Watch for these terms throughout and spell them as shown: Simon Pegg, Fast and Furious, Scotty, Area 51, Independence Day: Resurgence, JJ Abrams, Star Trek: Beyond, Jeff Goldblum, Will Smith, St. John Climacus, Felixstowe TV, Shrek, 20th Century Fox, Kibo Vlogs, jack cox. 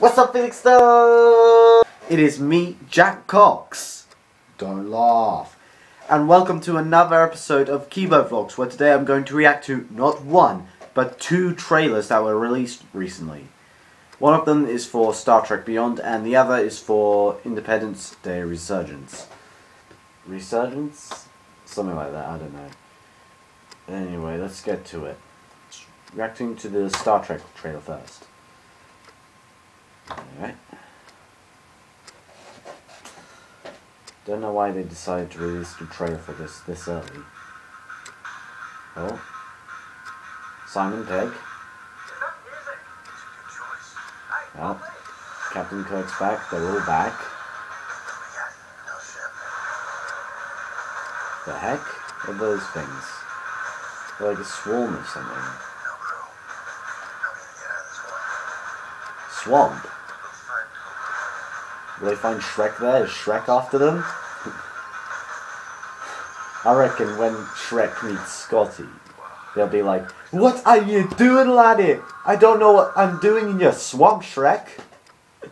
What's up, Felixstowe? It is me, Jack Cox. Don't laugh. And welcome to another episode of Kibo Vlogs, where today I'm going to react to not one, but two trailers that were released recently. One of them is for Star Trek Beyond, and the other is for Independence Day: Resurgence. Resurgence? Something like that, I don't know. Anyway, let's get to it. Reacting to the Star Trek trailer first. Alright. Don't know why they decided to release the trailer for this early. Oh. Simon Pegg. Well, Captain Kirk's back, they're all back. The heck are those things? They're like a swarm of something. Swamp? Will they find Shrek there? Is Shrek after them? I reckon when Shrek meets Scotty, they'll be like, "What are you doing, laddie? I don't know what I'm doing in your swamp, Shrek."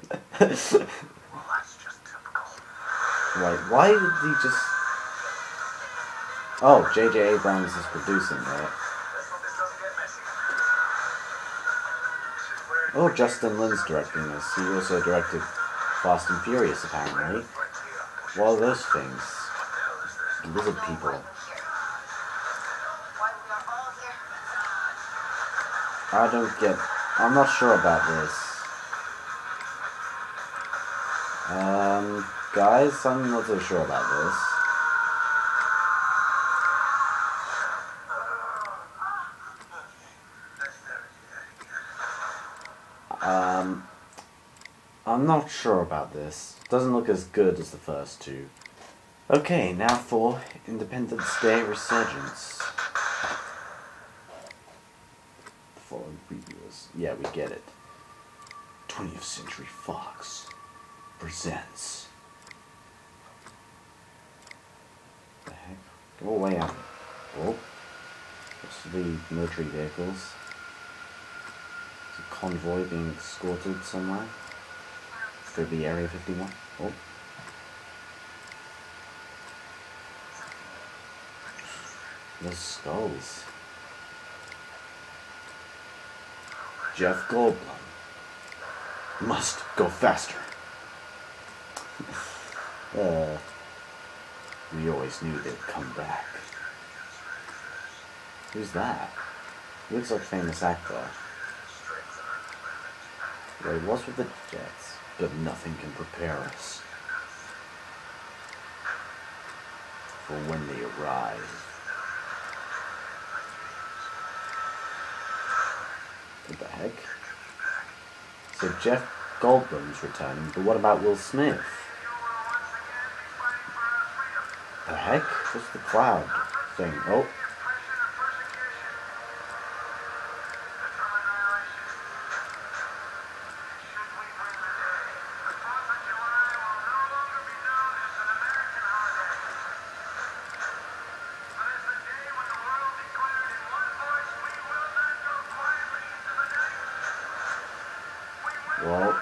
Well, that's just typical. Right, why did he just... Oh, JJ Abrams is producing, right? Oh, Justin Lin's directing this. He also directed Fast and Furious, apparently. What are those things? Lizard people. I don't get... I'm not sure about this. Guys, I'm not so sure about this. I'm not sure about this. Doesn't look as good as the first two. Okay, now for Independence Day Resurgence. Following previews. Yeah, we get it. 20th Century Fox presents. The heck? Go away up. Oh. What's the military vehicles? Is a convoy being escorted somewhere? Could be Area 51. Oh. The skulls. Jeff Goldblum. Must go faster. We always knew they'd come back. Who's that? Looks like a famous actor. Wait, what's with the jets? But nothing can prepare us for when they arrive. What the heck? So Jeff Goldblum's returning, but what about Will Smith? The heck? What's the cloud thing? Oh. Well,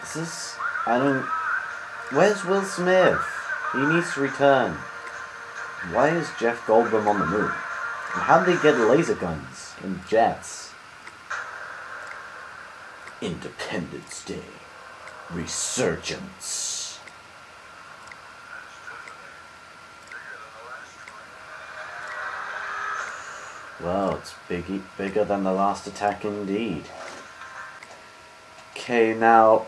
this is... I don't... Where's Will Smith? He needs to return. Why is Jeff Goldblum on the moon? And how did they get laser guns and jets? Independence Day. Resurgence. Well, it's bigger than the last attack indeed. Okay, now,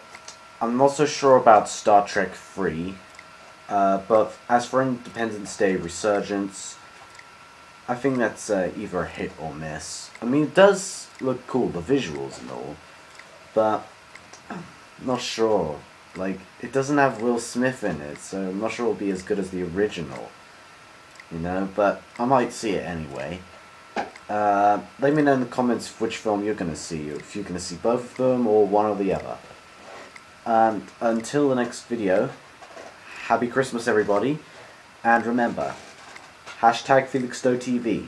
I'm not so sure about Star Trek 3, but as for Independence Day Resurgence, I think that's either a hit or miss. I mean, it does look cool, the visuals and all, but I'm not sure. Like, it doesn't have Will Smith in it, so I'm not sure it'll be as good as the original, you know, but I might see it anyway. Let me know in the comments which film you're going to see, if you're going to see both of them or one or the other. And until the next video, happy Christmas everybody, and remember, #FelixstoweTV.